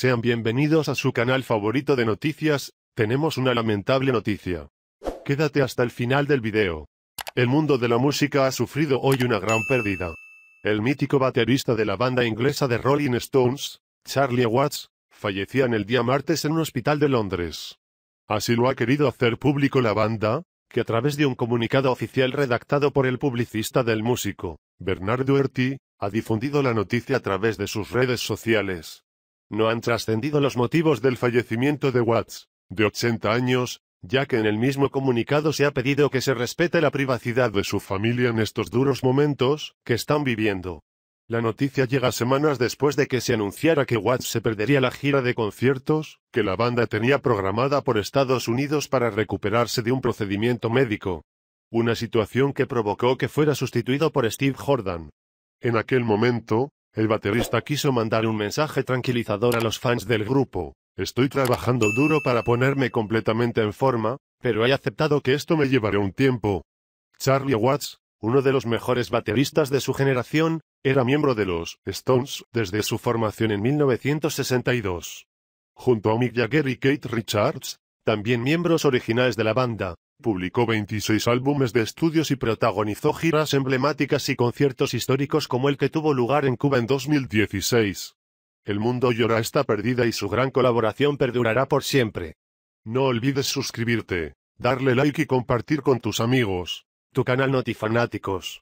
Sean bienvenidos a su canal favorito de noticias. Tenemos una lamentable noticia. Quédate hasta el final del video. El mundo de la música ha sufrido hoy una gran pérdida. El mítico baterista de la banda inglesa The Rolling Stones, Charlie Watts, fallecía el día martes en un hospital de Londres. Así lo ha querido hacer público la banda, que a través de un comunicado oficial redactado por el publicista del músico, Bernard Duerty, ha difundido la noticia a través de sus redes sociales. No han trascendido los motivos del fallecimiento de Watts, de 80 años, ya que en el mismo comunicado se ha pedido que se respete la privacidad de su familia en estos duros momentos que están viviendo. La noticia llega semanas después de que se anunciara que Watts se perdería la gira de conciertos que la banda tenía programada por Estados Unidos para recuperarse de un procedimiento médico. Una situación que provocó que fuera sustituido por Steve Jordan. En aquel momento, el baterista quiso mandar un mensaje tranquilizador a los fans del grupo. Estoy trabajando duro para ponerme completamente en forma, pero he aceptado que esto me llevará un tiempo. Charlie Watts, uno de los mejores bateristas de su generación, era miembro de los Stones desde su formación en 1962. Junto a Mick Jagger y Keith Richards, también miembros originales de la banda, publicó 26 álbumes de estudios y protagonizó giras emblemáticas y conciertos históricos como el que tuvo lugar en Cuba en 2016. El mundo llora esta pérdida y su gran colaboración perdurará por siempre. No olvides suscribirte, darle like y compartir con tus amigos. Tu canal Noti Fanáticos.